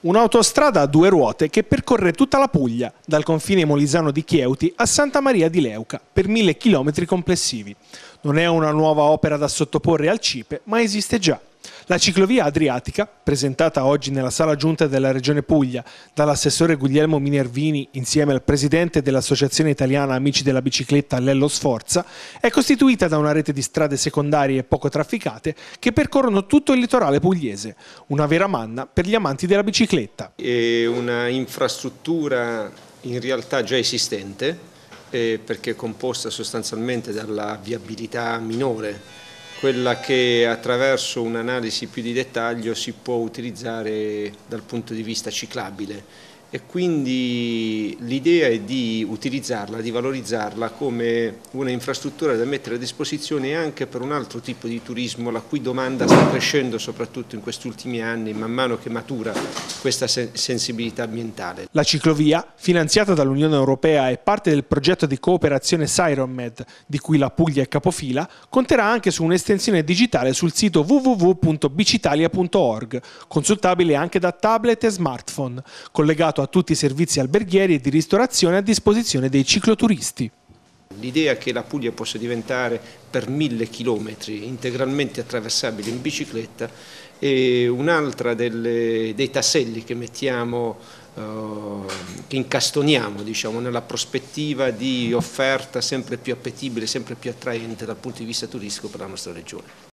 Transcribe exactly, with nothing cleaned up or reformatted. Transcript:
Un'autostrada a due ruote che percorre tutta la Puglia, dal confine molisano di Chieuti a Santa Maria di Leuca, per mille chilometri complessivi. Non è una nuova opera da sottoporre al CIPE, ma esiste già. La Ciclovia Adriatica, presentata oggi nella sala giunta della Regione Puglia dall'assessore Guglielmo Minervini insieme al presidente dell'Associazione Italiana Amici della Bicicletta Lello Sforza, è costituita da una rete di strade secondarie poco trafficate che percorrono tutto il litorale pugliese, una vera manna per gli amanti della bicicletta. È una infrastruttura in realtà già esistente, eh, perché è composta sostanzialmente dalla viabilità minore, quella che attraverso un'analisi più di dettaglio si può utilizzare dal punto di vista ciclabile, e quindi l'idea è di utilizzarla, di valorizzarla come una infrastruttura da mettere a disposizione anche per un altro tipo di turismo, la cui domanda sta crescendo soprattutto in questi ultimi anni man mano che matura questa sensibilità ambientale. La ciclovia, finanziata dall'Unione Europea e parte del progetto di cooperazione Siromed, di cui la Puglia è capofila, conterà anche su un'estensione digitale sul sito w w w punto bicitalia punto org, consultabile anche da tablet e smartphone, collegato a tutti i servizi alberghieri e di ristorazione a disposizione dei cicloturisti. L'idea che la Puglia possa diventare per mille chilometri integralmente attraversabile in bicicletta è un'altra dei tasselli che mettiamo, eh, che incastoniamo diciamo, nella prospettiva di offerta sempre più appetibile, sempre più attraente dal punto di vista turistico per la nostra regione.